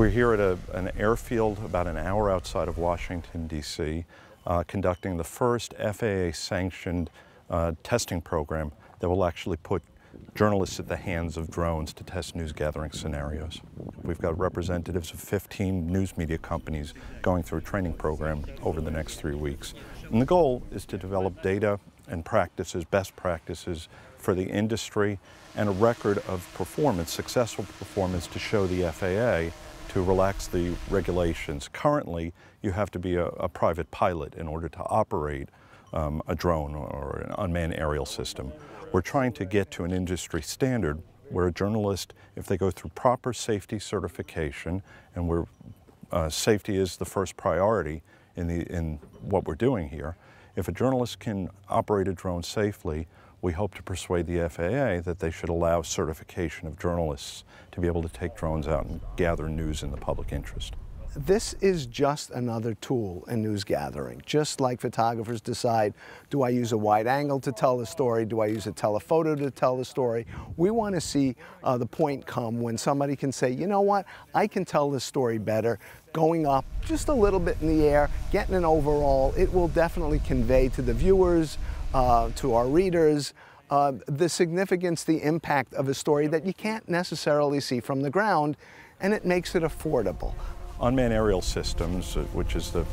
We're here at an airfield about an hour outside of Washington, D.C., conducting the first FAA-sanctioned testing program that will actually put journalists at the hands of drones to test news gathering scenarios. We've got representatives of 15 news media companies going through a training program over the next 3 weeks. And the goal is to develop data and practices, best practices for the industry, and a record of performance, successful performance, to show the FAA to relax the regulations. Currently, you have to be a private pilot in order to operate a drone or an unmanned aerial system. We're trying to get to an industry standard where a journalist, if they go through proper safety certification, and where safety is the first priority in what we're doing here, if a journalist can operate a drone safely, we hope to persuade the FAA that they should allow certification of journalists to be able to take drones out and gather news in the public interest. This is just another tool in news gathering. Just like photographers decide, do I use a wide angle to tell the story? Do I use a telephoto to tell the story? We want to see the point come when somebody can say, you know what, I can tell this story better going up just a little bit in the air, getting an overall. It will definitely convey to the viewers, to our readers, the significance, the impact of a story that you can't necessarily see from the ground, and it makes it affordable. Unmanned Aerial Systems, which is the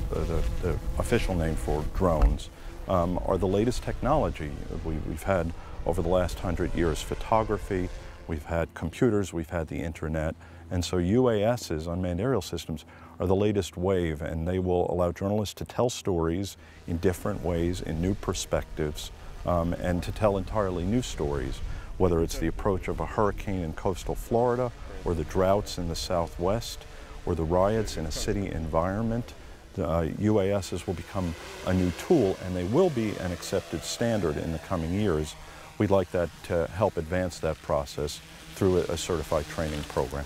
official name for drones, are the latest technology. We've had, over the last 100 years, photography, we've had computers, we've had the internet, and so UASs, Unmanned Aerial Systems, are the latest wave, and they will allow journalists to tell stories in different ways, in new perspectives, and to tell entirely new stories, whether it's the approach of a hurricane in coastal Florida, or the droughts in the Southwest, or the riots in a city environment. UASs will become a new tool, and they will be an accepted standard in the coming years. We'd like that to help advance that process through a certified training program.